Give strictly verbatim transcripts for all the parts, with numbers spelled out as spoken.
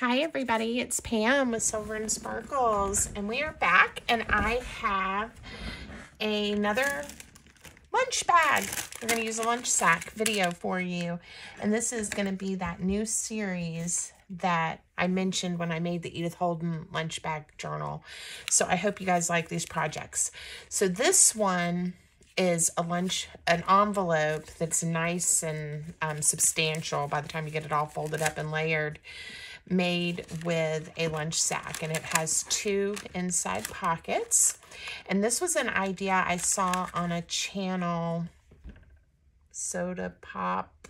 Hi everybody, it's Pam with Silver and Sparkles, and we are back, and I have another lunch bag. We're going to use a lunch sack video for you, and this is going to be that new series that I mentioned when I made the Edith Holden lunch bag journal. So I hope you guys like these projects. So this one is a lunch, an envelope that's nice and um, substantial by the time you get it all folded up and layered, made with a lunch sack, and it has two inside pockets. And this was an idea I saw on a channel, Soda Pop,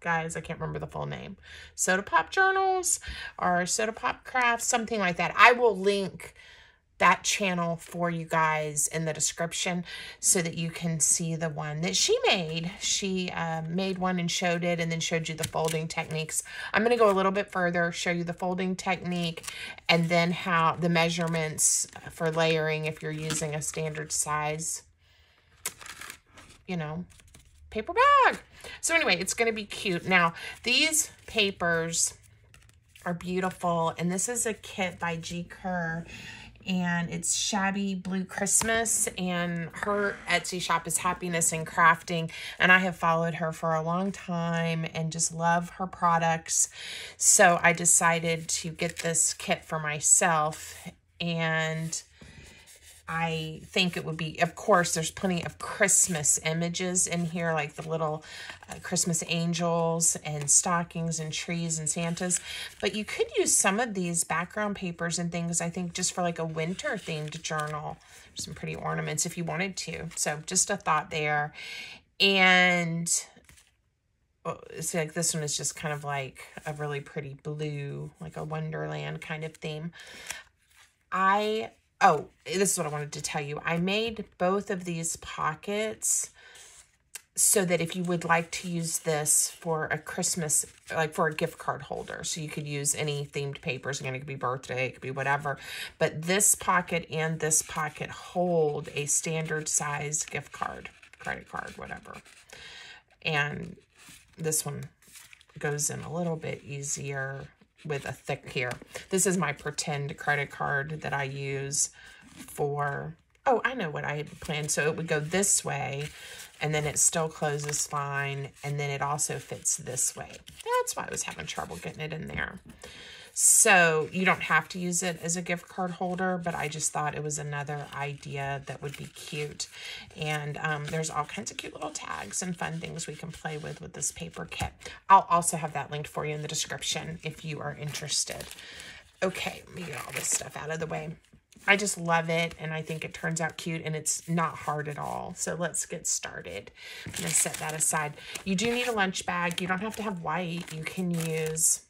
guys, I can't remember the full name, Soda Pop Journals or Soda Pop Crafts, something like that. I will link that channel for you guys in the description so that you can see the one that she made. She uh, made one and showed it, and then showed you the folding techniques. I'm gonna go a little bit further, show you the folding technique, and then how the measurements for layering if you're using a standard size, you know, paper bag. So anyway, it's gonna be cute. Now, these papers are beautiful, and this is a kit by Gikerr, and it's Shabby Blue Christmas, and her Etsy shop is Happiness in Crafting, and I have followed her for a long time and just love her products. So I decided to get this kit for myself, and I think it would be, of course, there's plenty of Christmas images in here, like the little uh, Christmas angels and stockings and trees and Santas. But you could use some of these background papers and things, I think, just for like a winter themed journal. There's some pretty ornaments if you wanted to. So just a thought there. And well, it's like this one is just kind of like a really pretty blue, like a Wonderland kind of theme. I... Oh, this is what I wanted to tell you. I made both of these pockets so that if you would like to use this for a Christmas, like for a gift card holder, so you could use any themed papers. Again, it could be birthday, it could be whatever. But this pocket and this pocket hold a standard size gift card, credit card, whatever. And this one goes in a little bit easier with a thick here. This is my pretend credit card that I use for, oh, I know what I had planned. So it would go this way, and then it still closes fine, and then it also fits this way. That's why I was having trouble getting it in there. So you don't have to use it as a gift card holder, but I just thought it was another idea that would be cute. And um, there's all kinds of cute little tags and fun things we can play with with this paper kit. I'll also have that linked for you in the description if you are interested. Okay, let me get all this stuff out of the way. I just love it, and I think it turns out cute, and it's not hard at all. So let's get started. I'm gonna set that aside. You do need a lunch bag. You don't have to have white. You can use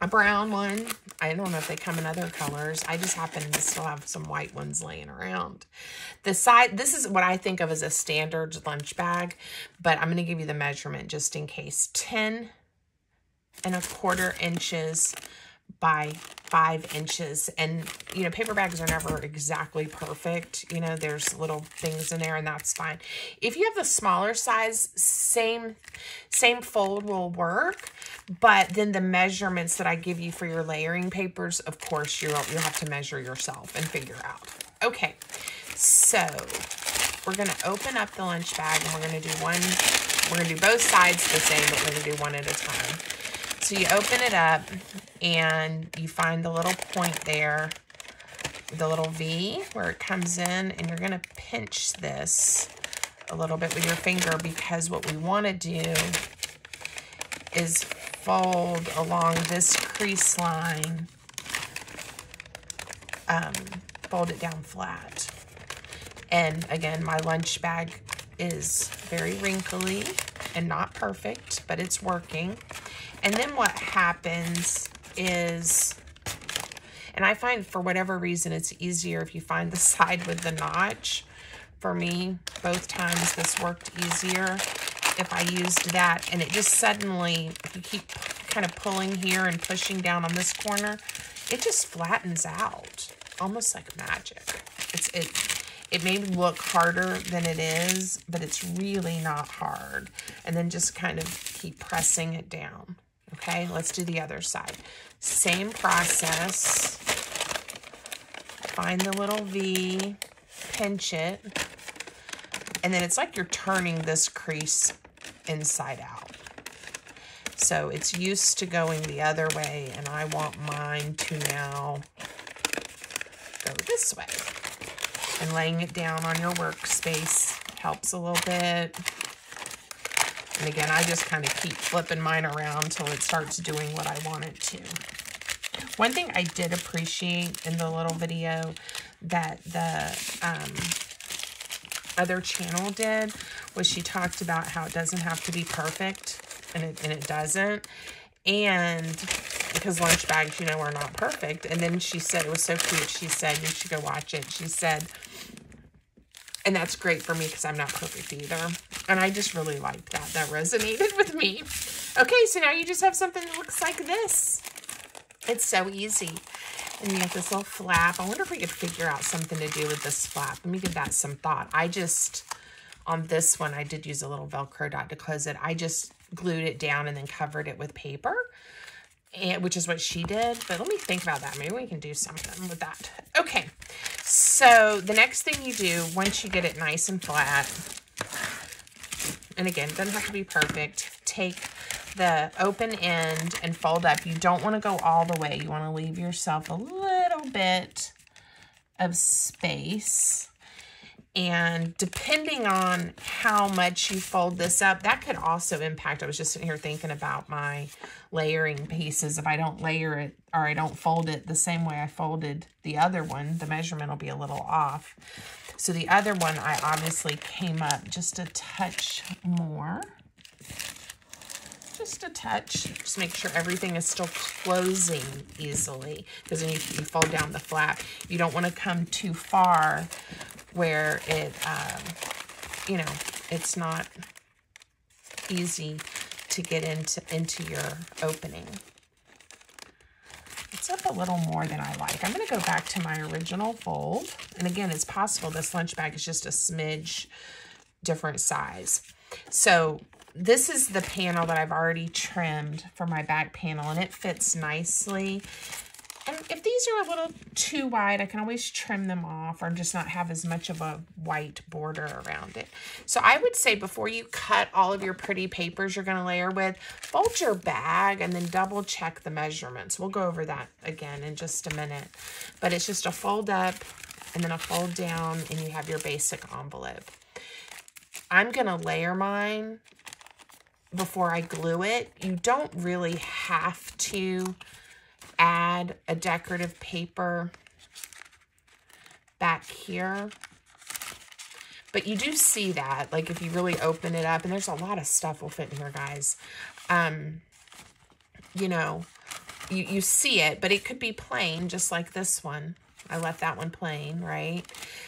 a brown one. I don't know if they come in other colors. I just happen to still have some white ones laying around. The side, this is what I think of as a standard lunch bag, but I'm going to give you the measurement just in case. ten and a quarter inches by five inches. And, you know, paper bags are never exactly perfect. You know, there's little things in there, and that's fine. If you have the smaller size, same, same fold will work. But then the measurements that I give you for your layering papers, of course, you'll, you'll have to measure yourself and figure out. Okay, so we're going to open up the lunch bag, and we're going to do one. We're going to do both sides the same, but we're going to do one at a time. So you open it up, and you find the little point there, the little V where it comes in, and you're going to pinch this a little bit with your finger, because what we want to do is fold along this crease line, um, fold it down flat. And again, my lunch bag is very wrinkly and not perfect, but it's working. And then what happens is, and I find for whatever reason, it's easier if you find the side with the notch. For me, both times this worked easier if I used that, and it just suddenly, if you keep kind of pulling here and pushing down on this corner, it just flattens out, almost like magic. It's, it, it may look harder than it is, but it's really not hard. And then just kind of keep pressing it down. Okay, let's do the other side. Same process. Find the little V, pinch it, and then it's like you're turning this crease inside out. So it's used to going the other way, and I want mine to now go this way. And laying it down on your workspace helps a little bit. And again, I just kind of keep flipping mine around till it starts doing what I want it to. One thing I did appreciate in the little video that the um, other channel did was she talked about how it doesn't have to be perfect, and it, and it doesn't. And because lunch bags, you know, are not perfect. And then she said, it was so cute, she said, you should go watch it. She said, and that's great for me because I'm not perfect either. And I just really liked that. That resonated with me. Okay, so now you just have something that looks like this. It's so easy. And you have this little flap. I wonder if we could figure out something to do with this flap. Let me give that some thought. I just, on this one, I did use a little Velcro dot to close it. I just glued it down and then covered it with paper, and which is what she did. But let me think about that. Maybe we can do something with that. Okay, so the next thing you do, once you get it nice and flat, and again, it doesn't have to be perfect, take the open end and fold up. You don't want to go all the way. You want to leave yourself a little bit of space. And depending on how much you fold this up, that could also impact. I was just sitting here thinking about my layering pieces. If I don't layer it, or I don't fold it the same way I folded the other one, the measurement will be a little off. So the other one, I obviously came up just a touch more. Just a touch. Just make sure everything is still closing easily, because when you, you fold down the flap, you don't want to come too far where it, um, you know, it's not easy to get into, into your opening. It's up a little more than I like. I'm going to go back to my original fold. And again, it's possible this lunch bag is just a smidge different size. So this is the panel that I've already trimmed for my back panel, and it fits nicely. And if these are a little too wide, I can always trim them off or just not have as much of a white border around it. So I would say before you cut all of your pretty papers you're going to layer with, fold your bag and then double check the measurements. We'll go over that again in just a minute. But it's just a fold up and then a fold down, and you have your basic envelope. I'm going to layer mine before I glue it. You don't really have to add a decorative paper back here, but you do see that, like, if you really open it up, and there's a lot of stuff will fit in here, guys. Um, you know, you, you see it, but it could be plain, just like this one. I left that one plain, right?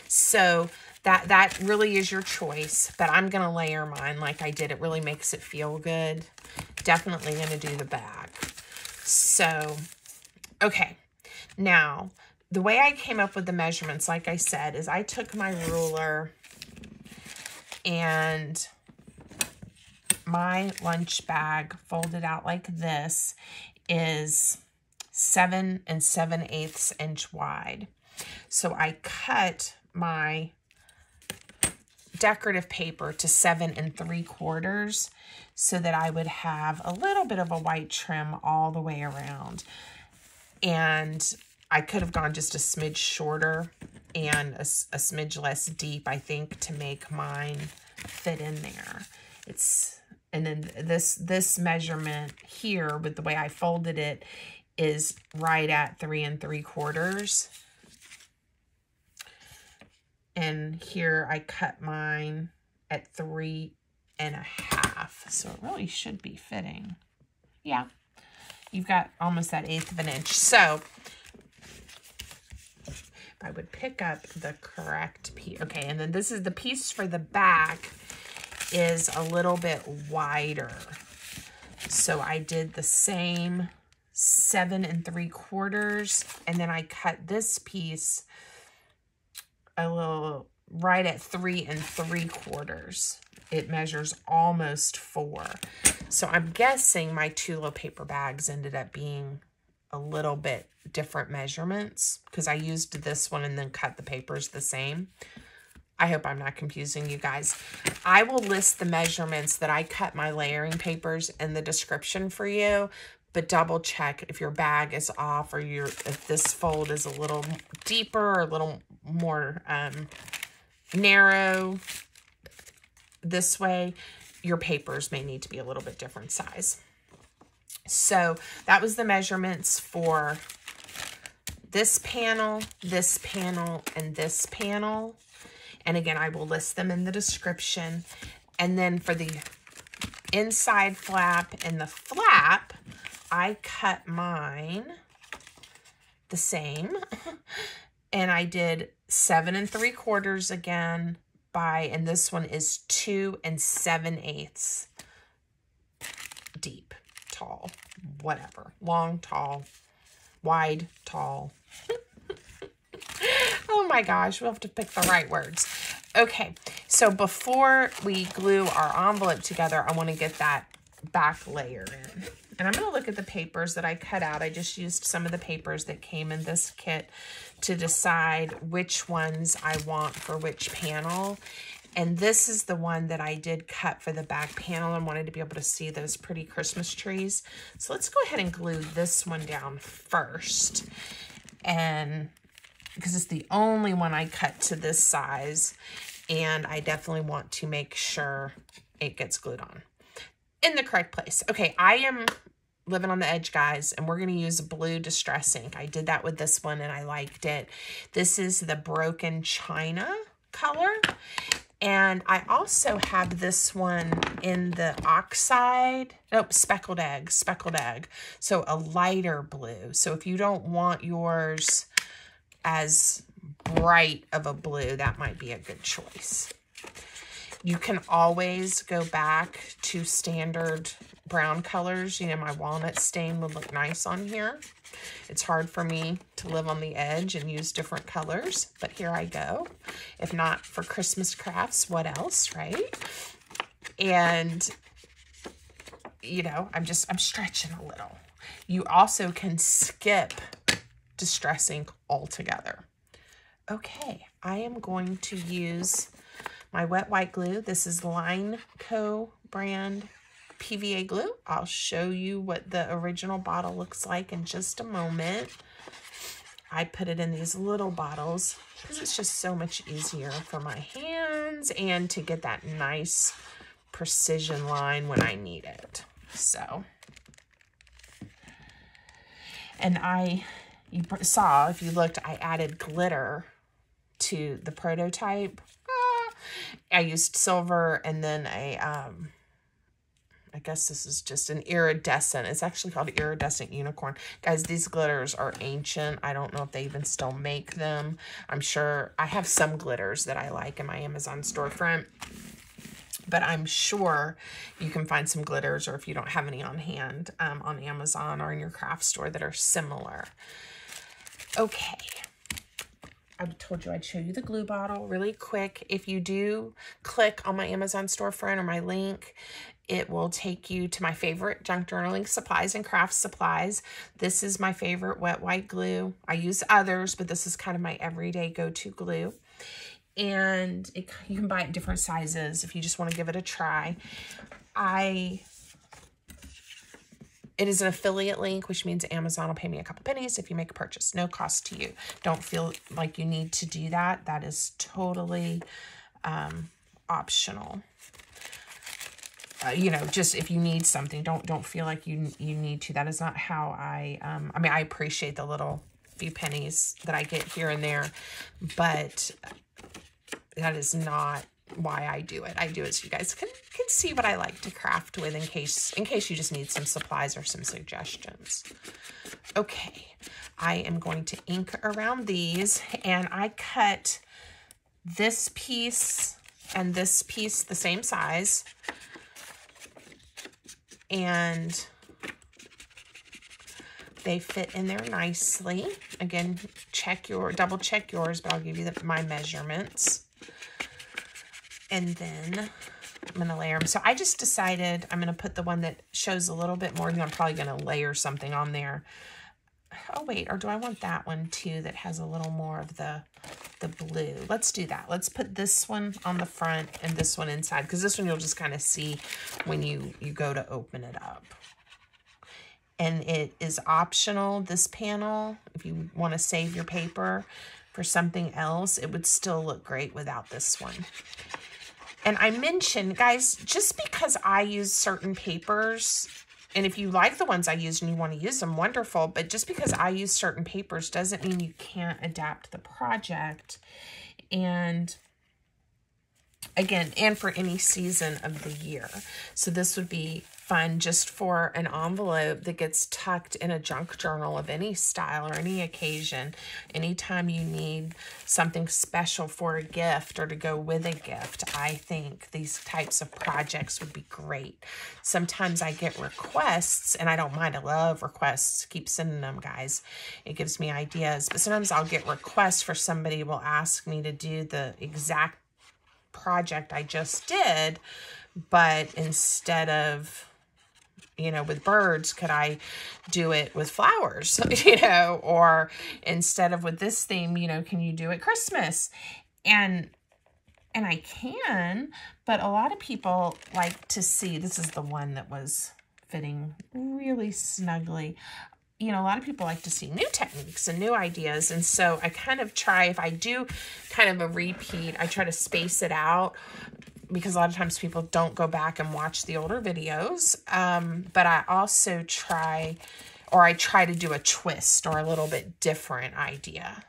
So that, that really is your choice, but I'm going to layer mine like I did. It really makes it feel good. Definitely going to do the back. So, okay. Now, the way I came up with the measurements, like I said, is I took my ruler and my lunch bag folded out like this is seven and seven eighths inch wide. So I cut my decorative paper to seven and three quarters so that I would have a little bit of a white trim all the way around. And I could have gone just a smidge shorter and a, a smidge less deep, I think, to make mine fit in there. It's, and then this, this measurement here with the way I folded it is right at three and three quarters. And here I cut mine at three and a half. So it really should be fitting. Yeah, you've got almost that eighth of an inch. So if I would pick up the correct piece. Okay, and then this is the piece for the back is a little bit wider. So I did the same seven and three quarters, and then I cut this piece a little right at three and three quarters. It measures almost four. So I'm guessing my two little paper bags ended up being a little bit different measurements because I used this one and then cut the papers the same. I hope I'm not confusing you guys. I will list the measurements that I cut my layering papers in the description for you, but double check if your bag is off or your if this fold is a little deeper or a little more um, narrow this way. Your papers may need to be a little bit different size. So that was the measurements for this panel, this panel, and this panel. And again, I will list them in the description. And then for the inside flap and the flap, I cut mine the same. And I did seven and three quarters again by, and this one is two and seven eighths deep, tall, whatever. Long, tall, wide, tall. Oh my gosh, we'll have to pick the right words. Okay, so before we glue our envelope together, I want to get that back layer in. And I'm going to look at the papers that I cut out. I just used some of the papers that came in this kit to decide which ones I want for which panel. And this is the one that I did cut for the back panel and wanted to be able to see those pretty Christmas trees. So let's go ahead and glue this one down first. And because it's the only one I cut to this size, and I definitely want to make sure it gets glued on in the correct place. Okay, I am living on the edge, guys, and we're going to use blue distress ink. I did that with this one, and I liked it. This is the Broken China color, and I also have this one in the Oxide, nope, Speckled Egg, Speckled Egg, so a lighter blue. So if you don't want yours as bright of a blue, that might be a good choice. You can always go back to standard brown colors. You know, my walnut stain would look nice on here. It's hard for me to live on the edge and use different colors, but here I go. If not for Christmas crafts, what else, right? And, you know, I'm just, I'm stretching a little. You also can skip distress ink altogether. Okay, I am going to use my wet white glue. This is Line Co brand P V A glue. I'll show you what the original bottle looks like in just a moment. I put it in these little bottles because it's just so much easier for my hands and to get that nice precision line when I need it. So, and I You saw, if you looked, I added glitter to the prototype. Ah, I used silver and then a, um, I guess this is just an iridescent. It's actually called Iridescent Unicorn. Guys, these glitters are ancient. I don't know if they even still make them. I'm sure I have some glitters that I like in my Amazon storefront, but I'm sure you can find some glitters, or if you don't have any on hand, um, on Amazon or in your craft store that are similar. Okay, I told you I'd show you the glue bottle really quick. If you do click on my Amazon storefront or my link, it will take you to my favorite junk journaling supplies and craft supplies. This is my favorite wet white glue. I use others, but this is kind of my everyday go-to glue. And it, you can buy it in different sizes if you just want to give it a try. I... It is an affiliate link, which means Amazon will pay me a couple pennies if you make a purchase. No cost to you. Don't feel like you need to do that. That is totally um, optional. Uh, you know, just if you need something, don't don't feel like you you need to. That is not how I. Um, I mean, I appreciate the little few pennies that I get here and there, but that is not why I do it. I do it so you guys can, can see what I like to craft with in case in case you just need some supplies or some suggestions. Okay, I am going to ink around these, and I cut this piece and this piece the same size. And they fit in there nicely. Again, check your double check yours, but I'll give you the, my measurements. And then I'm going to layer them. So I just decided I'm going to put the one that shows a little bit more. You know, I'm probably going to layer something on there. Oh wait, or do I want that one too that has a little more of the, the blue? Let's do that. Let's put this one on the front and this one inside, because this one you'll just kind of see when you, you go to open it up. And it is optional, this panel, if you want to save your paper for something else. It would still look great without this one. And I mentioned, guys, just because I use certain papers, and if you like the ones I use and you want to use them, wonderful, but just because I use certain papers doesn't mean you can't adapt the project. And again, and for any season of the year. So this would be fun just for an envelope that gets tucked in a junk journal of any style or any occasion. Anytime you need something special for a gift or to go with a gift, I think these types of projects would be great. Sometimes I get requests, and I don't mind. I love requests. Keep sending them, guys. It gives me ideas. But sometimes I'll get requests for somebody will ask me to do the exact project I just did, but instead of, you know, with birds, could I do it with flowers, you know, or instead of with this theme, you know, can you do it Christmas? And, and I can, but a lot of people like to see, this is the one that was fitting really snugly. You know, a lot of people like to see new techniques and new ideas. And so I kind of try, if I do kind of a repeat, I try to space it out, because a lot of times people don't go back and watch the older videos. Um, but I also try, or I try to do a twist or a little bit different idea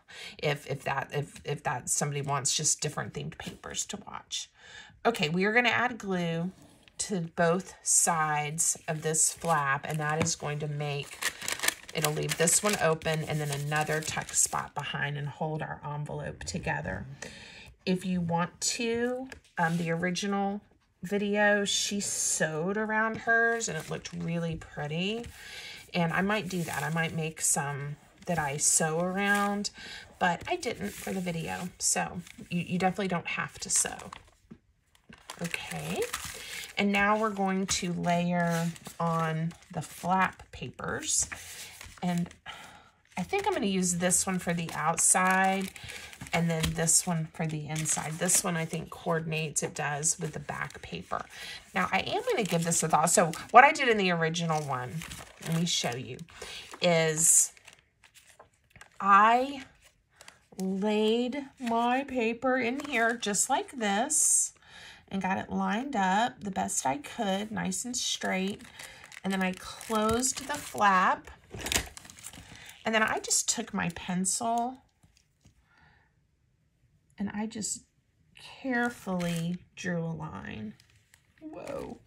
if, if that, if, if that somebody wants just different themed papers to watch. Okay, we are going to add glue to both sides of this flap, and that is going to make, it'll leave this one open and then another tuck spot behind and hold our envelope together. If you want to, um, the original video, she sewed around hers and it looked really pretty. And I might do that. I might make some that I sew around, but I didn't for the video. So you, you definitely don't have to sew. Okay. And now we're going to layer on the flap papers. And I think I'm going to use this one for the outside, and then this one for the inside. This one, I think, coordinates, it does, with the back paper. Now, I am going to give this a thought. So what I did in the original one, let me show you, is I laid my paper in here just like this and got it lined up the best I could, nice and straight. And then I closed the flap. And then I just took my pencil and I just carefully drew a line. Whoa.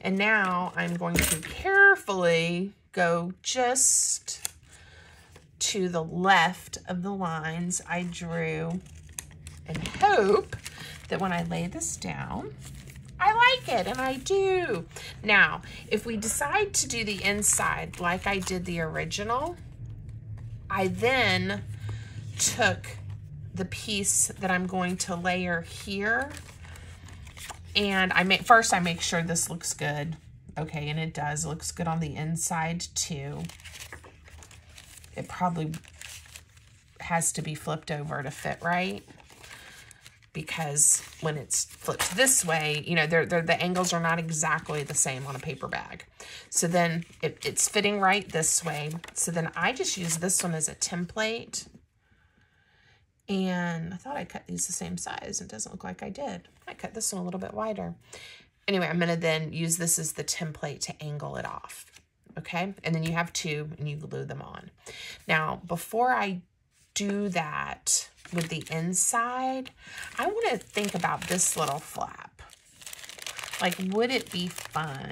And now I'm going to carefully go just to the left of the lines I drew and hope that when I lay this down, I like it, and I do. Now, if we decide to do the inside like I did the original, I then took the piece that I'm going to layer here, and I make, first I make sure this looks good. Okay, and it does, looks good on the inside too. It probably has to be flipped over to fit right, because when it's flipped this way, you know, they're, they're, the angles are not exactly the same on a paper bag. So then it, it's fitting right this way. So then I just use this one as a template. And I thought I cut these the same size. It doesn't look like I did. I cut this one a little bit wider. Anyway, I'm gonna then use this as the template to angle it off, okay? And then you have two and you glue them on. Now, before I do that, with the inside, I want to think about this little flap. Like, would it be fun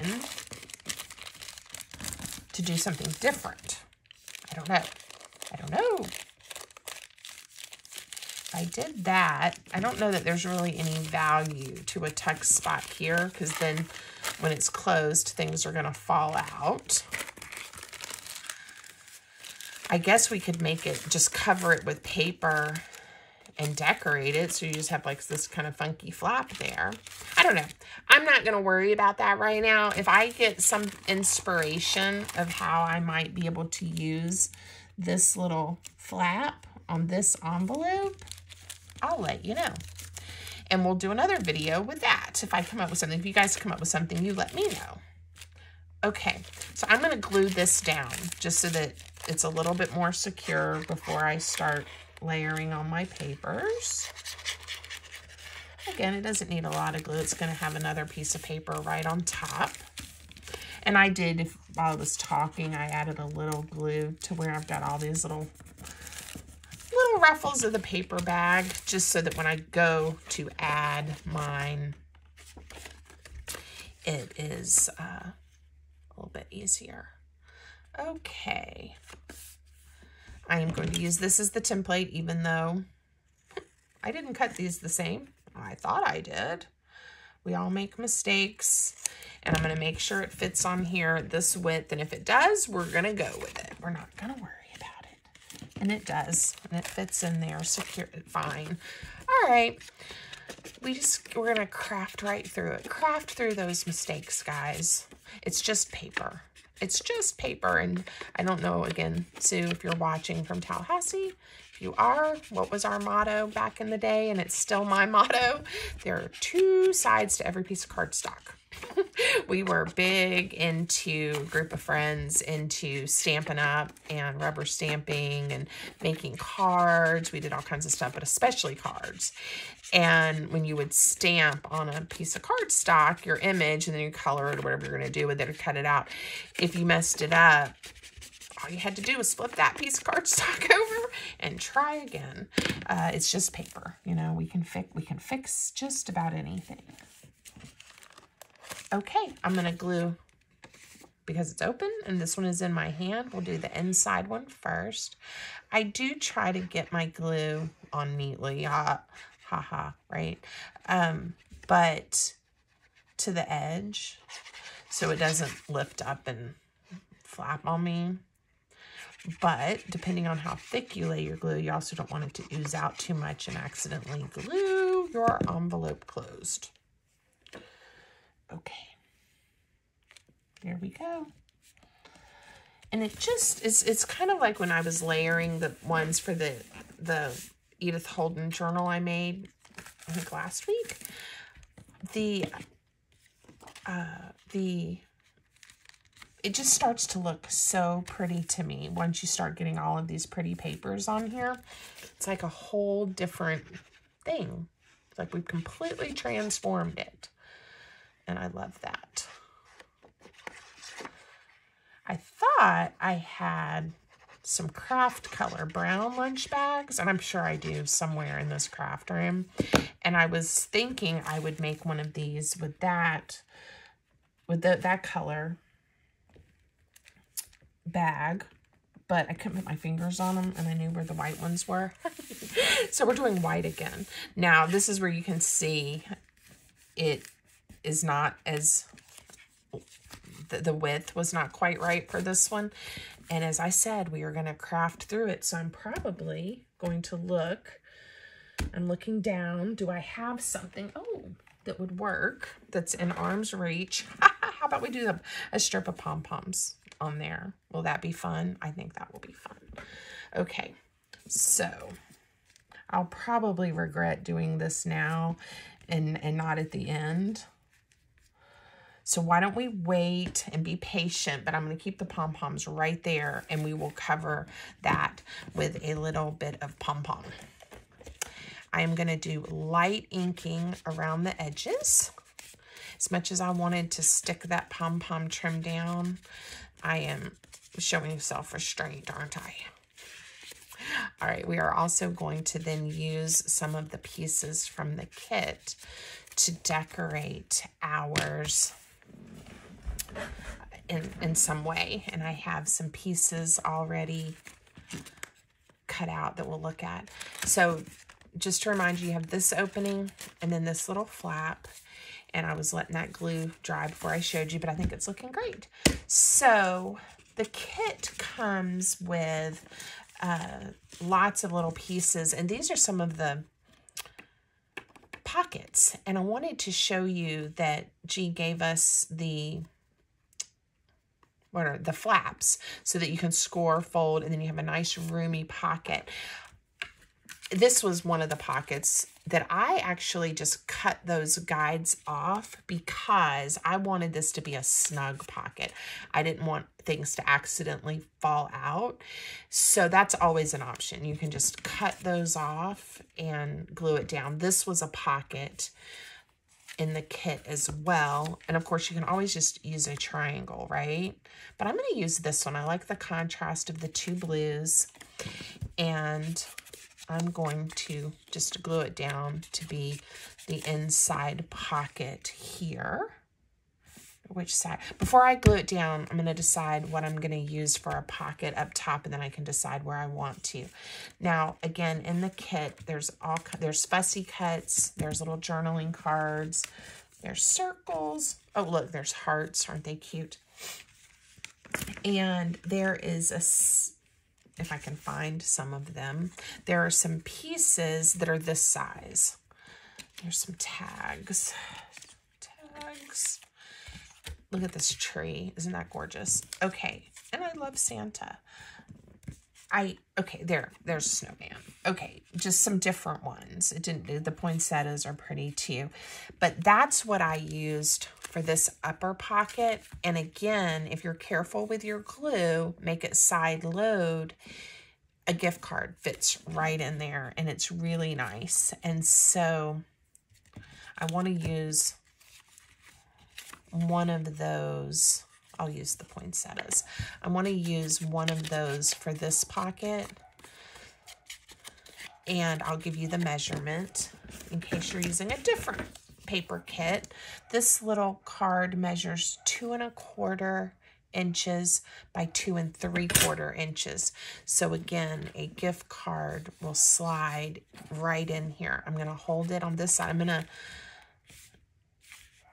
to do something different? I don't know. I don't know. If I did that, I don't know that there's really any value to a tuck spot here, because then when it's closed, things are going to fall out. I guess we could make it, just cover it with paper and decorate it, so you just have like this kind of funky flap there. I don't know. I'm not going to worry about that right now. If I get some inspiration of how I might be able to use this little flap on this envelope, I'll let you know. And we'll do another video with that. If I come up with something, if you guys come up with something, you let me know. Okay, so I'm gonna glue this down just so that it's a little bit more secure before I start layering on my papers. Again, it doesn't need a lot of glue. It's gonna have another piece of paper right on top. And I did, if, while I was talking, I added a little glue to where I've got all these little little ruffles of the paper bag, just so that when I go to add mine, it is uh, a little bit easier. Okay. I am going to use this as the template, even though I didn't cut these the same. I thought I did. We all make mistakes. And I'm going to make sure it fits on here this width. And if it does, we're going to go with it. We're not going to worry about it. And it does. And it fits in there secure, fine. All right. We just, we're going to craft right through it. Craft through those mistakes, guys. It's just paper. It's just paper. And I don't know, again, Sue, if you're watching from Tallahassee, if you are, what was our motto back in the day? And it's still my motto. There are two sides to every piece of cardstock. We were big into a group of friends into Stampin' Up and rubber stamping and making cards. We did all kinds of stuff, but especially cards. And when you would stamp on a piece of cardstock, your image, and then you color it or whatever you're going to do with it or cut it out, if you messed it up, all you had to do was flip that piece of cardstock over and try again. Uh, it's just paper. You know, we can fix, we can fix just about anything. Okay, I'm gonna glue, because it's open and this one is in my hand, we'll do the inside one first. I do try to get my glue on neatly, ha ha, ha right? Um, but to the edge, so it doesn't lift up and flap on me. But depending on how thick you lay your glue, you also don't want it to ooze out too much and accidentally glue your envelope closed. Okay, there we go. And it just is, it's kind of like when I was layering the ones for the, the Edith Holden journal I made, I think last week. The, uh, the, it just starts to look so pretty to me once you start getting all of these pretty papers on here. It's like a whole different thing. It's like we've completely transformed it. And I love that. I thought I had some craft color brown lunch bags, and I'm sure I do somewhere in this craft room. And I was thinking I would make one of these with that, with the, that color bag, but I couldn't put my fingers on them, and I knew where the white ones were. So we're doing white again. Now, this is where you can see it is not as, the, the width was not quite right for this one. And as I said, we are going to craft through it. So I'm probably going to look, I'm looking down. Do I have something, oh, that would work, that's in arm's reach? How about we do a, a strip of pom-poms on there? Will that be fun? I think that will be fun. Okay, so I'll probably regret doing this now and, and not at the end. So why don't we wait and be patient, but I'm going to keep the pom-poms right there, and we will cover that with a little bit of pom-pom. I am going to do light inking around the edges. As much as I wanted to stick that pom-pom trim down, I am showing self-restraint, aren't I? All right, we are also going to then use some of the pieces from the kit to decorate ours in, in some way. And I have some pieces already cut out that we'll look at. So just to remind you, you have this opening and then this little flap. And I was letting that glue dry before I showed you, but I think it's looking great. So the kit comes with uh, lots of little pieces. And these are some of the pockets, and I wanted to show you that G gave us the or the flaps so that you can score, fold, and then you have a nice roomy pocket. This was one of the pockets that I actually just cut those guides off because I wanted this to be a snug pocket. I didn't want things to accidentally fall out. So that's always an option. You can just cut those off and glue it down. This was a pocket in the kit as well. And of course you can always just use a triangle, right? But I'm gonna use this one. I like the contrast of the two blues, and I'm going to just glue it down to be the inside pocket here. Which side? Before I glue it down, I'm going to decide what I'm going to use for a pocket up top, and then I can decide where I want to. Now, again, in the kit, there's all there's fussy cuts, there's little journaling cards, there's circles. Oh, look, there's hearts. Aren't they cute? And there is a... if I can find some of them. There are some pieces that are this size. There's some tags. Tags. Look at this tree. Isn't that gorgeous? Okay. And I love Santa. I, okay, there, there's a snowman. Okay, just some different ones. It didn't, the poinsettias are pretty too. But that's what I used for this upper pocket. And again, if you're careful with your glue, make it side load, a gift card fits right in there and it's really nice. And so I want to use one of those. I'll use the poinsettias. I want to use one of those for this pocket, and I'll give you the measurement in case you're using a different paper kit. This little card measures two and a quarter inches by two and three quarter inches. So again, a gift card will slide right in here. I'm going to hold it on this side. I'm going to,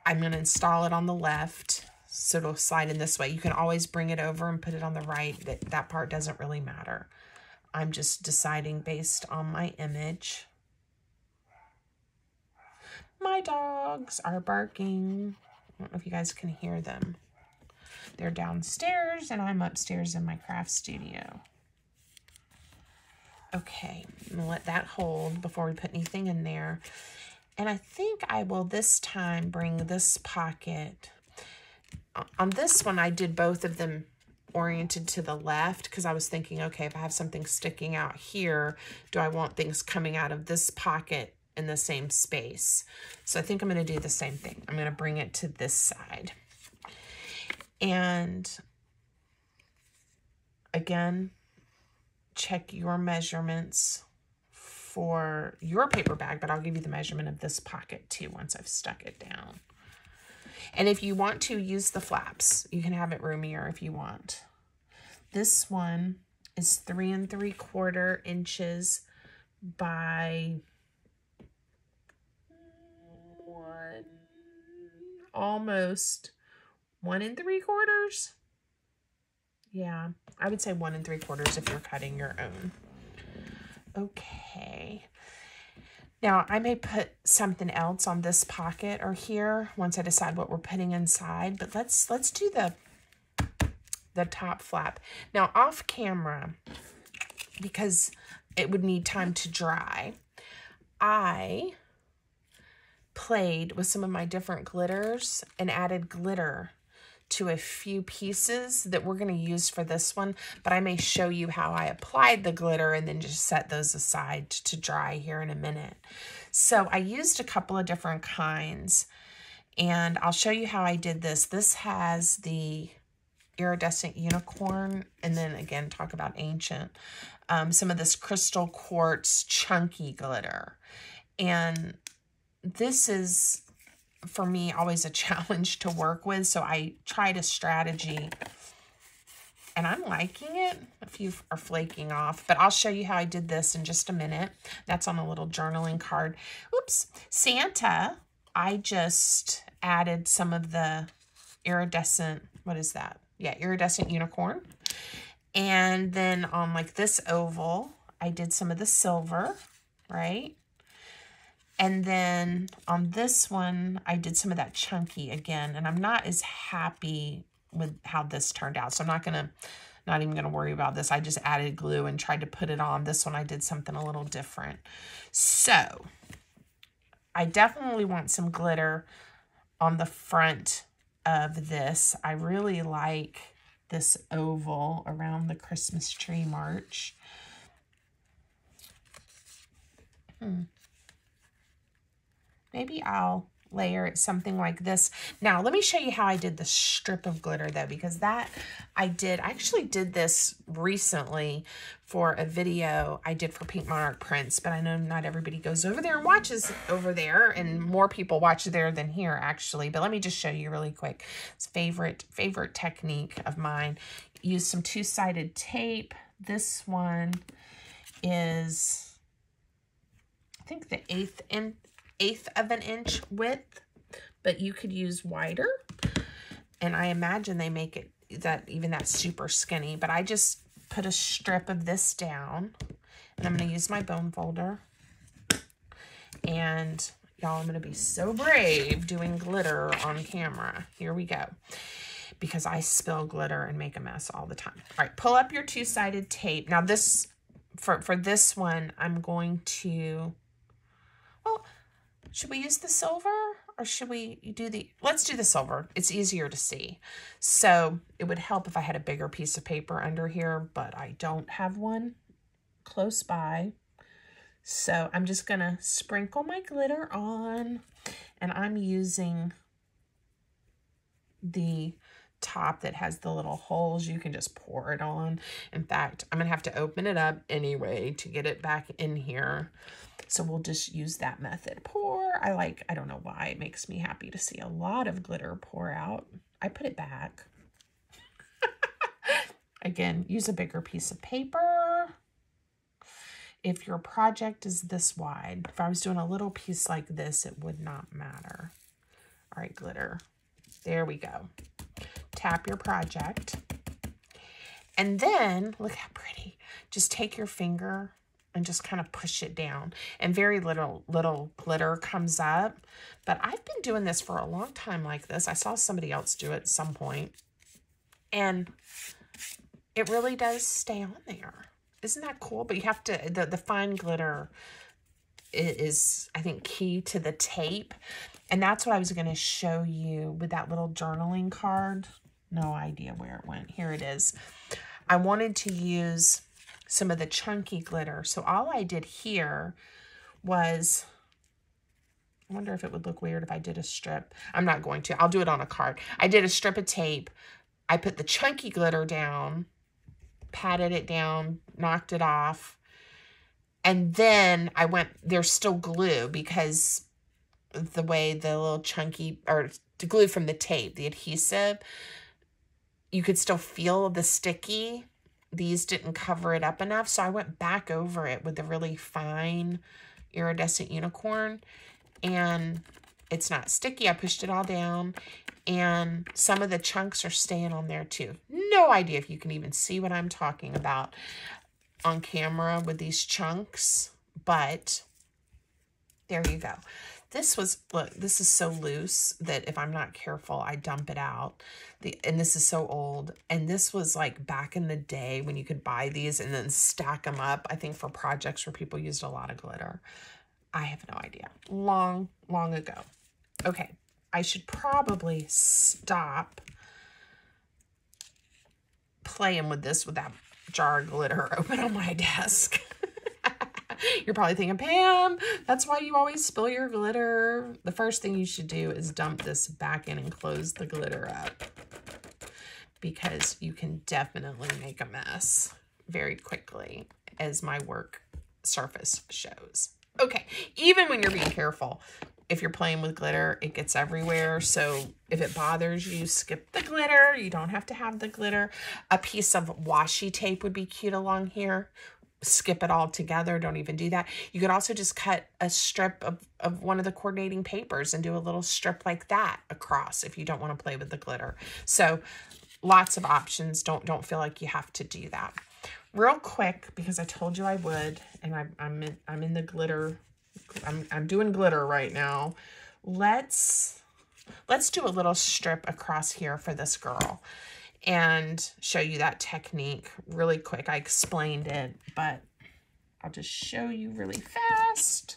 I'm going to install it on the left. So it'll slide in this way. You can always bring it over and put it on the right. That, that part doesn't really matter. I'm just deciding based on my image. My dogs are barking. I don't know if you guys can hear them. They're downstairs and I'm upstairs in my craft studio. Okay, I'm gonna let that hold before we put anything in there. And I think I will this time bring this pocket. On this one, I did both of them oriented to the left because I was thinking, okay, if I have something sticking out here, do I want things coming out of this pocket in the same space? So I think I'm going to do the same thing. I'm going to bring it to this side. And again, check your measurements for your paper bag, but I'll give you the measurement of this pocket too once I've stuck it down. And if you want to use the flaps, you can have it roomier if you want. This one is three and three quarter inches by one, almost one and three quarters. Yeah, I would say one and three quarters if you're cutting your own. Okay. Now, I may put something else on this pocket or here once I decide what we're putting inside, but let's let's do the, the top flap. Now, off camera, because it would need time to dry, I played with some of my different glitters and added glitter to a few pieces that we're going to use for this one, but I may show you how I applied the glitter and then just set those aside to dry here in a minute. So I used a couple of different kinds, and I'll show you how I did this. This has the iridescent unicorn, and then again, talk about ancient, um, some of this crystal quartz chunky glitter. And this is, for me, always a challenge to work with. So I tried a strategy and I'm liking it. A few are flaking off, but I'll show you how I did this in just a minute. That's on a little journaling card. Oops, Santa, I just added some of the iridescent, what is that? Yeah, iridescent unicorn. And then on like this oval, I did some of the silver, right? And then on this one, I did some of that chunky again, and I'm not as happy with how this turned out. So I'm not gonna, not even gonna worry about this. I just added glue and tried to put it on. This one I did something a little different. So I definitely want some glitter on the front of this. I really like this oval around the Christmas tree march. Hmm. Maybe I'll layer it something like this. Now, let me show you how I did the strip of glitter though, because that I did, I actually did this recently for a video I did for Pink Monarch Prints, but I know not everybody goes over there and watches over there, and more people watch there than here actually. But let me just show you really quick. It's favorite, favorite technique of mine. Use some two-sided tape. This one is, I think the eighth and eighth of an inch width, but you could use wider. And I imagine they make it that even that super skinny, but I just put a strip of this down, and I'm going to use my bone folder. And y'all, I'm going to be so brave doing glitter on camera. Here we go. Because I spill glitter and make a mess all the time. All right, pull up your two-sided tape. Now this, for, for this one, I'm going to, well, should we use the silver or should we do the, let's do the silver. It's easier to see. So it would help if I had a bigger piece of paper under here, but I don't have one close by. So I'm just going to sprinkle my glitter on, and I'm using the top that has the little holes. You can just pour it on. In fact, I'm going to have to open it up anyway to get it back in here. So we'll just use that method. Pour. I like, I don't know why it makes me happy to see a lot of glitter pour out. I put it back. Again, use a bigger piece of paper. If your project is this wide, if I was doing a little piece like this, it would not matter. All right, glitter. There we go. Tap your project. And then, look how pretty. Just take your finger and just kind of push it down, and very little little glitter comes up. But I've been doing this for a long time like this. I saw somebody else do it at some point, and it really does stay on there. Isn't that cool? But you have to, the, the fine glitter is, I think, key to the tape. And that's what I was gonna show you with that little journaling card. No idea where it went. Here it is. I wanted to use some of the chunky glitter. So all I did here was, I wonder if it would look weird if I did a strip. I'm not going to, I'll do it on a card. I did a strip of tape. I put the chunky glitter down, patted it down, knocked it off. And then I went, there's still glue because the way the little chunky, or the glue from the tape, the adhesive, you could still feel the sticky. These didn't cover it up enough, so I went back over it with a really fine iridescent unicorn, and it's not sticky. I pushed it all down, and some of the chunks are staying on there too. No idea if you can even see what I'm talking about on camera with these chunks, but there you go. This was, look, this is so loose that if I'm not careful, I dump it out. The, and this is so old. And this was like back in the day when you could buy these and then stack them up, I think, for projects where people used a lot of glitter. I have no idea. Long, long ago. Okay, I should probably stop playing with this with that jar of glitter open on my desk. You're probably thinking, Pam, that's why you always spill your glitter. The first thing you should do is dump this back in and close the glitter up, because you can definitely make a mess very quickly, as my work surface shows. Okay, even when you're being careful, if you're playing with glitter, it gets everywhere. So if it bothers you, skip the glitter. You don't have to have the glitter. A piece of washi tape would be cute along here. Skip it all together. Don't even do that. You could also just cut a strip of, of one of the coordinating papers and do a little strip like that across if you don't want to play with the glitter. So lots of options. Don't don't feel like you have to do that. Real quick, because I told you I would, and I, I'm, in, I'm in the glitter. I'm, I'm doing glitter right now. Let's Let's do a little strip across here for this girl and show you that technique really quick. I explained it, but I'll just show you really fast.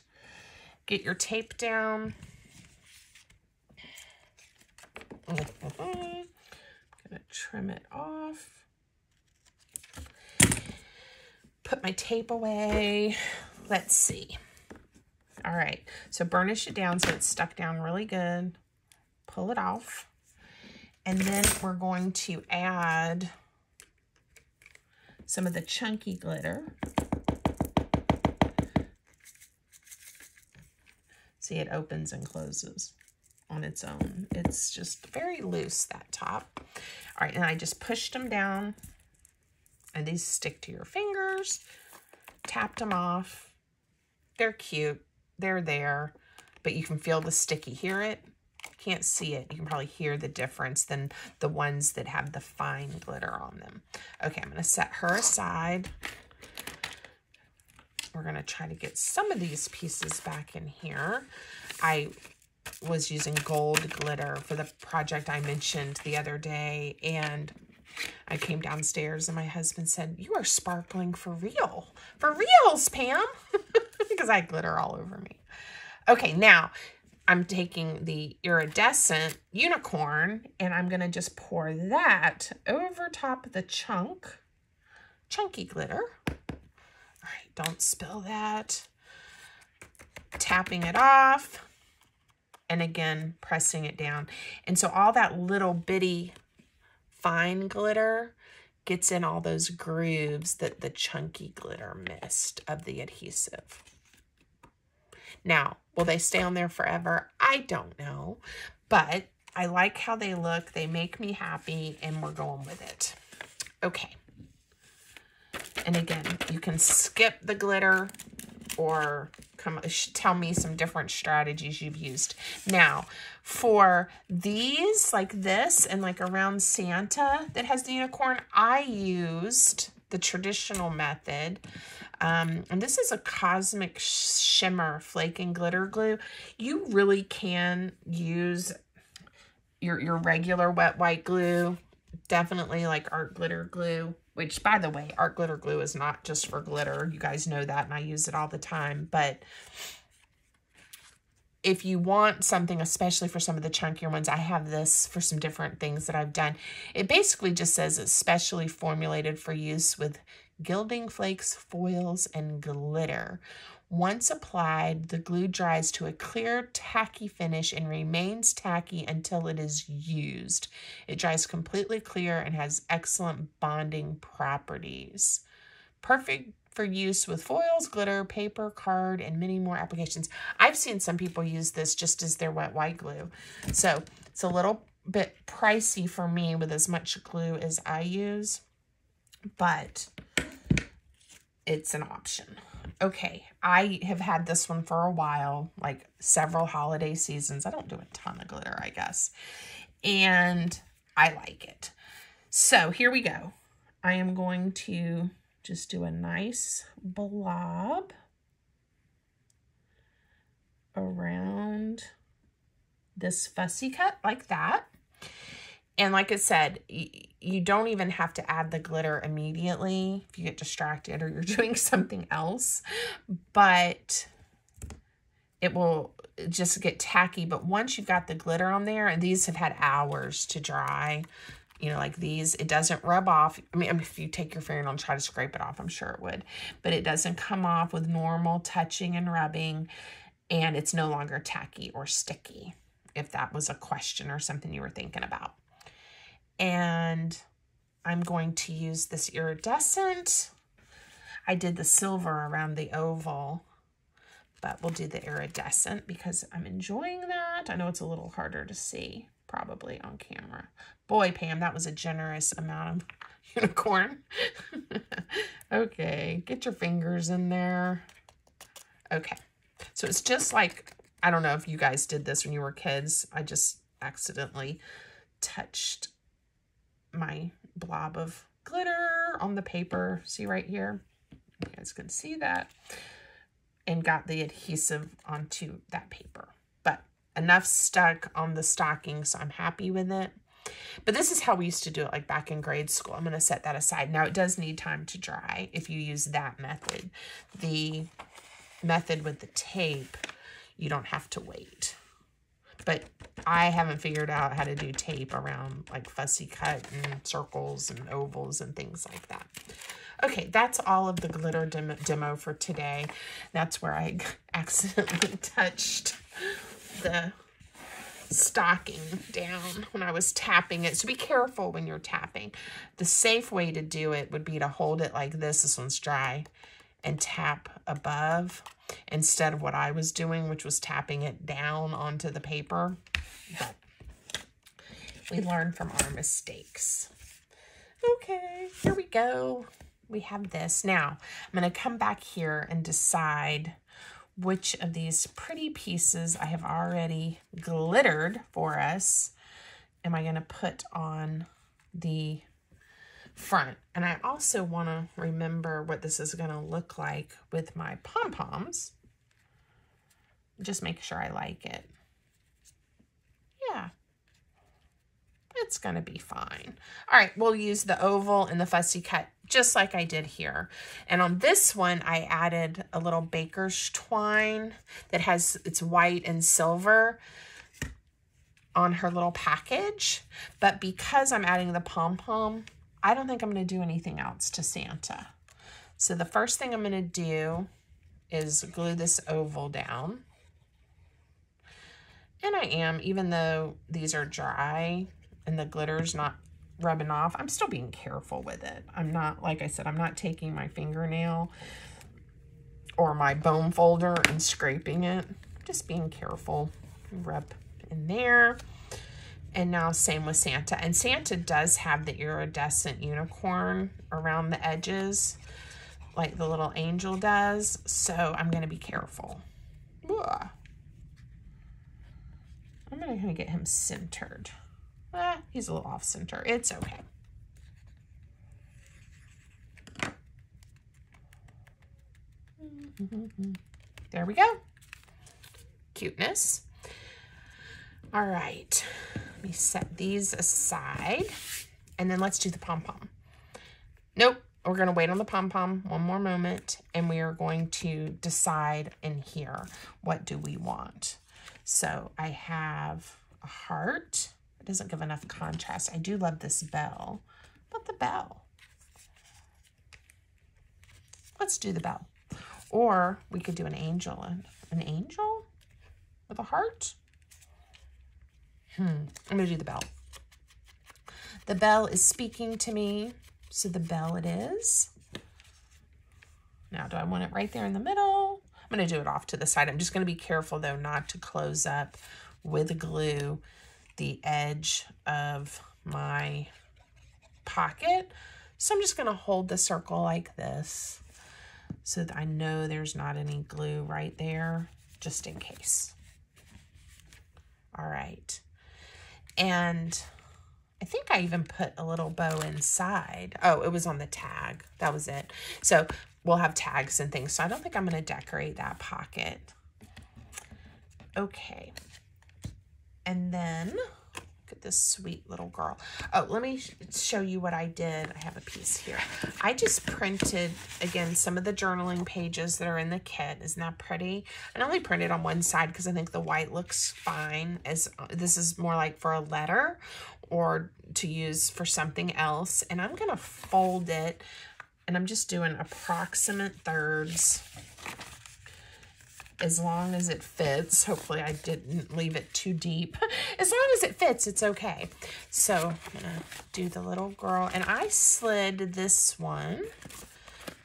Get your tape down. I'm gonna trim it off. Put my tape away. Let's see. All right, so burnish it down so it's stuck down really good. Pull it off. And then we're going to add some of the chunky glitter. See, it opens and closes on its own. It's just very loose, that top. All right, and I just pushed them down, and these stick to your fingers. Tapped them off. They're cute. They're there, but you can feel the sticky. Hear it? Can't see it. You can probably hear the difference than the ones that have the fine glitter on them. Okay, I'm going to set her aside. We're going to try to get some of these pieces back in here. I was using gold glitter for the project I mentioned the other day, and I came downstairs and my husband said, "You are sparkling for real. For reals, Pam." Because I had glitter all over me. Okay, now I'm taking the iridescent unicorn and I'm going to just pour that over top of the chunk, chunky glitter. All right, don't spill that. Tapping it off and again, pressing it down. And so all that little bitty fine glitter gets in all those grooves that the chunky glitter missed of the adhesive. Now, will they stay on there forever? I don't know, but I like how they look. They make me happy, and we're going with it. Okay. And again, you can skip the glitter or come tell me some different strategies you've used. Now, for these, like this, and like around Santa that has the unicorn, I used the traditional method. Um, and this is a Cosmic Shimmer flake and glitter glue. You really can use your, your regular wet white glue, definitely like Art Glitter glue, which, by the way, Art Glitter glue is not just for glitter. You guys know that, and I use it all the time. But if you want something, especially for some of the chunkier ones, I have this for some different things that I've done. It basically just says it's specially formulated for use with gilding flakes, foils, and glitter. Once applied, the glue dries to a clear, tacky finish and remains tacky until it is used. It dries completely clear and has excellent bonding properties. Perfect for use with foils, glitter, paper, card, and many more applications. I've seen some people use this just as their wet white glue. So it's a little bit pricey for me with as much glue as I use, but it's an option. Okay, I have had this one for a while, like several holiday seasons. I don't do a ton of glitter, I guess. And I like it. So here we go. I am going to just do a nice blob around this fussy cut like that. And like I said, you don't even have to add the glitter immediately if you get distracted or you're doing something else, but it will just get tacky. But once you've got the glitter on there, and these have had hours to dry, you know, like these, it doesn't rub off. I mean, if you take your fingernail and try to scrape it off, I'm sure it would, but it doesn't come off with normal touching and rubbing, and it's no longer tacky or sticky, if that was a question or something you were thinking about. And I'm going to use this iridescent. I did the silver around the oval, but we'll do the iridescent because I'm enjoying that. I know it's a little harder to see probably on camera. Boy, Pam, that was a generous amount of unicorn. Okay, get your fingers in there. Okay, so it's just like, I don't know if you guys did this when you were kids. I just accidentally touched my blob of glitter on the paper. See right here? You guys can see that. And got the adhesive onto that paper. But enough stuck on the stocking, so I'm happy with it. But this is how we used to do it, like back in grade school. I'm going to set that aside. Now, it does need time to dry if you use that method. The method with the tape, you don't have to wait. But I haven't figured out how to do tape around like fussy cut and circles and ovals and things like that. Okay, that's all of the glitter dem demo for today. That's where I accidentally touched the stocking down when I was tapping it. So be careful when you're tapping. The safe way to do it would be to hold it like this. This one's dry. And tap above instead of what I was doing, which was tapping it down onto the paper. But we learn from our mistakes. Okay, here we go. We have this. Now, I'm going to come back here and decide which of these pretty pieces I have already glittered for us am I going to put on the front. And I also want to remember what this is going to look like with my pom-poms. Just make sure I like it. Yeah. It's going to be fine. All right, we'll use the oval and the fussy cut just like I did here. And on this one, I added a little baker's twine that has, it's white and silver on her little package. But because I'm adding the pom-pom, I don't think I'm going to do anything else to Santa. So the first thing I'm going to do is glue this oval down. And I am, even though these are dry and the glitter's not rubbing off, I'm still being careful with it. I'm not, like I said, I'm not taking my fingernail or my bone folder and scraping it. I'm just being careful. Rub in there. And now same with Santa. And Santa does have the iridescent unicorn around the edges, like the little angel does. So I'm going to be careful. Ugh. I'm going to get him centered. Ah, he's a little off center. It's okay. There we go. Cuteness. All right. Let me set these aside, and then let's do the pom-pom. Nope, we're going to wait on the pom-pom one more moment, and we are going to decide in here, what do we want? So I have a heart. It doesn't give enough contrast. I do love this bell, but the bell. Let's do the bell. Or we could do an angel. An angel with a heart? Hmm. I'm going to do the bell. The bell is speaking to me, so the bell it is. Now, do I want it right there in the middle? I'm going to do it off to the side. I'm just going to be careful, though, not to close up with glue the edge of my pocket. So I'm just going to hold the circle like this so that I know there's not any glue right there, just in case. All right. And I think I even put a little bow inside. Oh, it was on the tag. That was it. So we'll have tags and things. So I don't think I'm going to decorate that pocket. Okay. And then look at this sweet little girl. Oh, let me show you what I did. I have a piece here. I just printed, again, some of the journaling pages that are in the kit. Isn't that pretty? And I only printed on one side because I think the white looks fine. As this is more like for a letter or to use for something else. And I'm going to fold it, and I'm just doing approximate thirds as long as it fits. Hopefully I didn't leave it too deep. As long as it fits, it's okay. So I'm gonna do the little girl, and I slid this one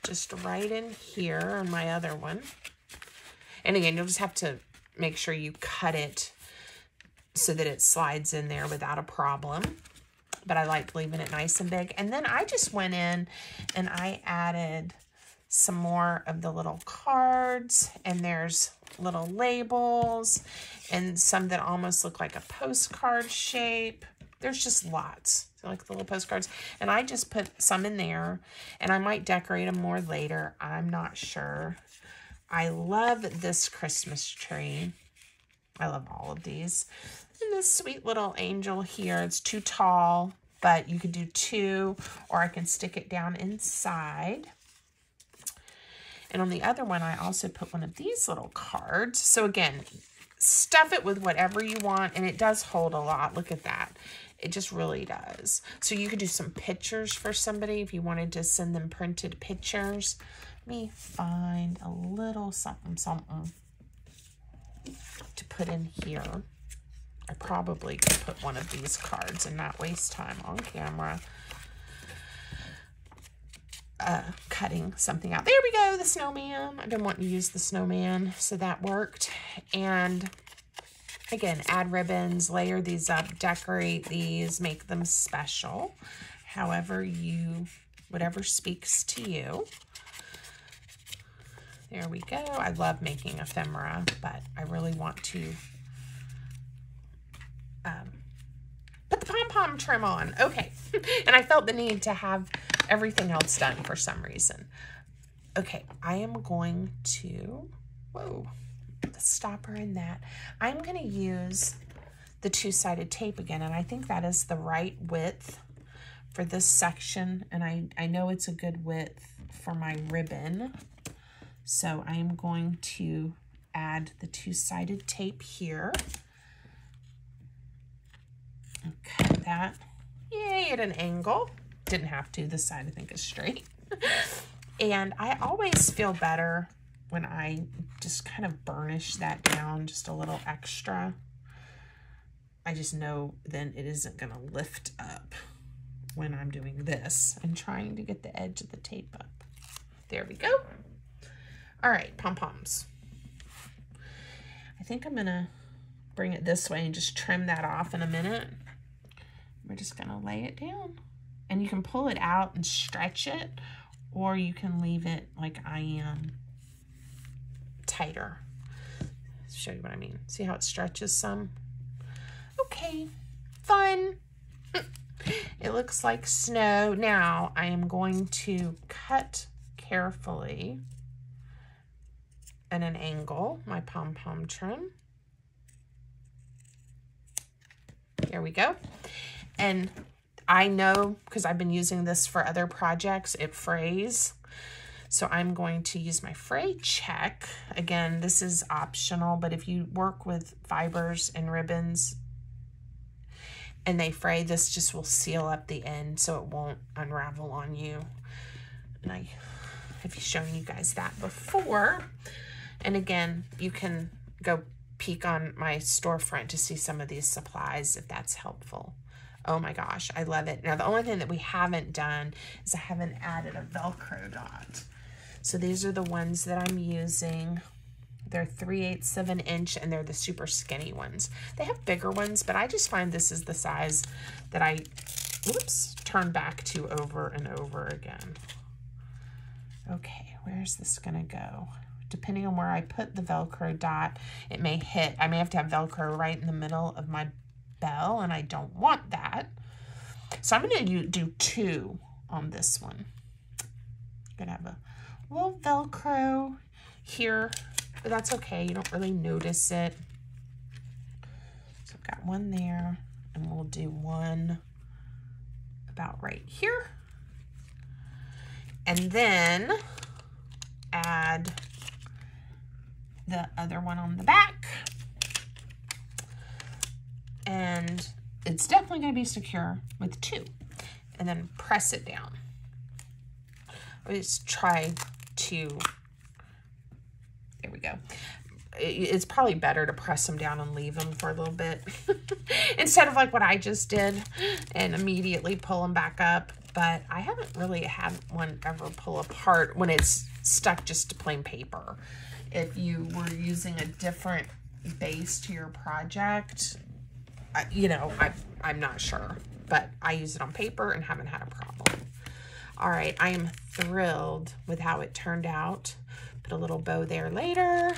just right in here on my other one. And again, you'll just have to make sure you cut it so that it slides in there without a problem. But I like leaving it nice and big. And then I just went in and I added some more of the little cards, and there's little labels and some that almost look like a postcard shape. There's just lots, so like the little postcards. And I just put some in there, and I might decorate them more later. I'm not sure. I love this Christmas tree. I love all of these. And this sweet little angel here, it's too tall, but you could do two, or I can stick it down inside. And on the other one, I also put one of these little cards. So again, stuff it with whatever you want, and it does hold a lot. Look at that. It just really does. So you could do some pictures for somebody if you wanted to send them printed pictures. Let me find a little something, something to put in here. I probably could put one of these cards and not waste time on camera uh, cutting something out. There we go, the snowman. I didn't want to use the snowman, so that worked. And again, add ribbons, layer these up, decorate these, make them special. However you, whatever speaks to you. There we go. I love making ephemera, but I really want to um, put the pom-pom trim on. Okay. And I felt the need to have everything else done for some reason. Okay. I am going to, whoa. The stopper in that. I'm going to use the two-sided tape again, and I think that is the right width for this section, and I, I know it's a good width for my ribbon, so I am going to add the two-sided tape here and cut that, yay, at an angle. Didn't have to, this side I think is straight. And I always feel better when I just kind of burnish that down just a little extra. I just know then it isn't gonna lift up when I'm doing this. I'm trying to get the edge of the tape up. There we go. All right, pom-poms. I think I'm gonna bring it this way and just trim that off in a minute. We're just gonna lay it down. And you can pull it out and stretch it, or you can leave it like I am. Tighter. Show you what I mean. See how it stretches some? Okay, fun. It looks like snow. Now I am going to cut carefully at an angle my pom-pom trim. There we go. And I know, because I've been using this for other projects, it frays. So I'm going to use my fray check. Again, this is optional, but if you work with fibers and ribbons and they fray, this just will seal up the end so it won't unravel on you. And I have shown you guys that before. And again, you can go peek on my storefront to see some of these supplies if that's helpful. Oh my gosh, I love it. Now the only thing that we haven't done is I haven't added a Velcro dot. So these are the ones that I'm using. They're three eighths of an inch, and they're the super skinny ones. They have bigger ones, but I just find this is the size that I, whoops, turn back to over and over again. Okay, where's this gonna go? Depending on where I put the Velcro dot, it may hit, I may have to have Velcro right in the middle of my bell, and I don't want that. So I'm gonna do two on this one. Gonna have a little Velcro here, but that's okay. You don't really notice it. So I've got one there, and we'll do one about right here. And then add the other one on the back. And it's definitely gonna be secure with two. And then press it down. Let's try to, there we go. It's probably better to press them down and leave them for a little bit instead of like what I just did and immediately pull them back up. But I haven't really had one ever pull apart when it's stuck just to plain paper. If you were using a different base to your project, I, you know, I, I'm not sure, but I use it on paper and haven't had a problem. All right, I am thrilled with how it turned out. Put a little bow there later.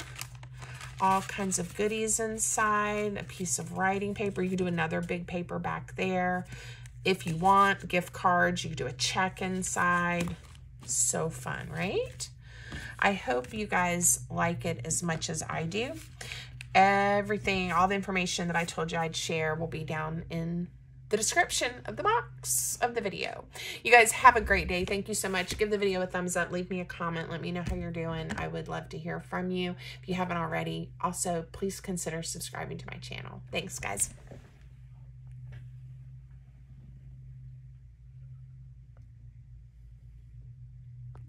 All kinds of goodies inside, a piece of writing paper. You can do another big paper back there. If you want, gift cards, you can do a check inside. So fun, right? I hope you guys like it as much as I do. everything, all the information that I told you I'd share will be down in the description of the box of the video. You guys have a great day. Thank you so much. Give the video a thumbs up. Leave me a comment. Let me know how you're doing. I would love to hear from you if you haven't already. Also, please consider subscribing to my channel. Thanks, guys.